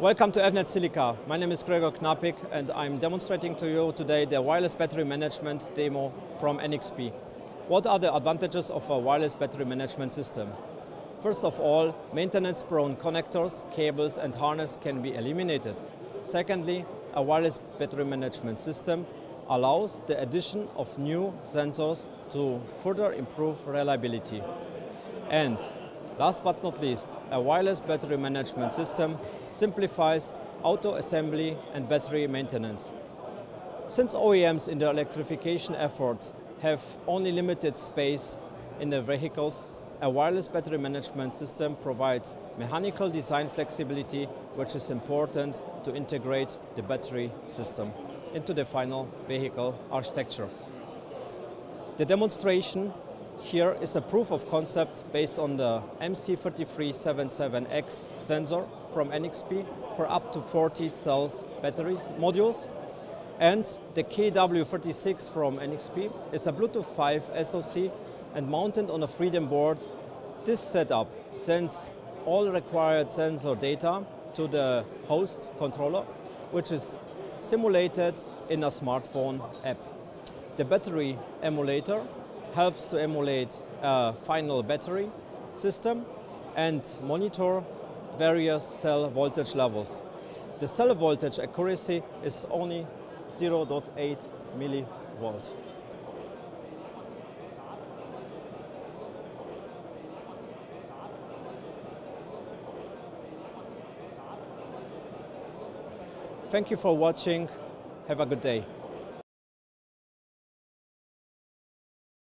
Welcome to Avnet Silica. My name is Gregor Knapik and I'm demonstrating to you today the wireless battery management demo from NXP. What are the advantages of a wireless battery management system? First of all, maintenance-prone connectors, cables and harness can be eliminated. Secondly, a wireless battery management system allows the addition of new sensors to further improve reliability. And last but not least, a wireless battery management system simplifies auto assembly and battery maintenance. Since OEMs in their electrification efforts have only limited space in their vehicles, a wireless battery management system provides mechanical design flexibility, which is important to integrate the battery system into the final vehicle architecture. The demonstration here is a proof of concept based on the MC3377X sensor from NXP for up to 40 cells batteries modules, and the KW36 from NXP is a Bluetooth 5 SoC and mounted on a Freedom board. This setup sends all required sensor data to the host controller, which is simulated in a smartphone app. The battery emulator helps to emulate a final battery system and monitor various cell voltage levels. The cell voltage accuracy is only 0.8 millivolts. Thank you for watching. Have a good day.